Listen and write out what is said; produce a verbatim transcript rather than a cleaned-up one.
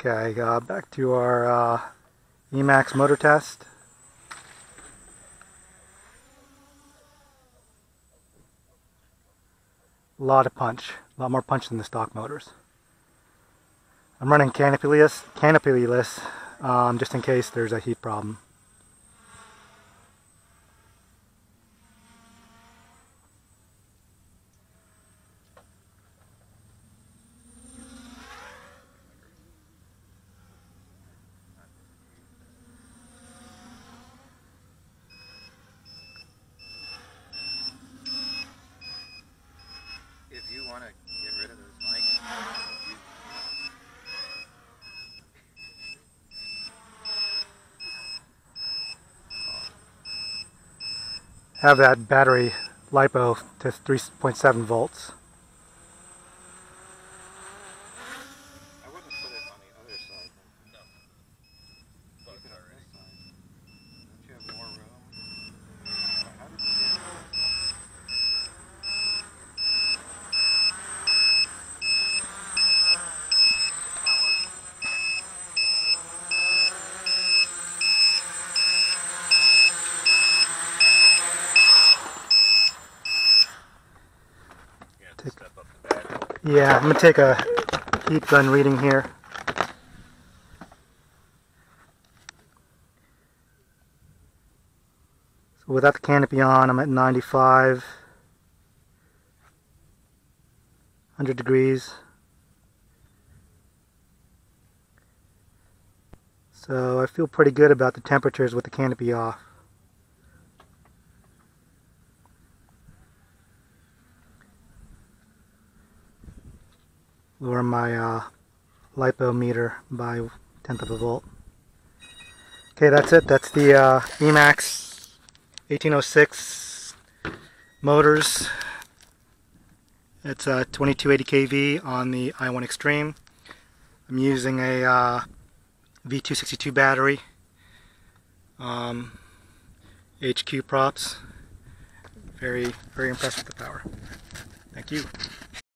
Okay, uh, back to our uh, E MAX motor test. A lot of punch, a lot more punch than the stock motors. I'm running canopyless, canopyless um, just in case there's a heat problem. Have that battery LiPo to three point seven volts. I wouldn't put it on the other side. No. Both are right. Don't you have more room? How did you get Yeah, I'm going to take a heat gun reading here. So without the canopy on, I'm at ninety-five, one hundred degrees. So I feel pretty good about the temperatures with the canopy off. Lower my uh, LiPo meter by a tenth of a volt. Okay, that's it. That's the uh, E MAX eighteen oh six motors. It's uh, twenty-two eighty K V on the i one Extreme. I'm using a uh, V two sixty-two battery, um, H Q props. Very, very impressed with the power. Thank you.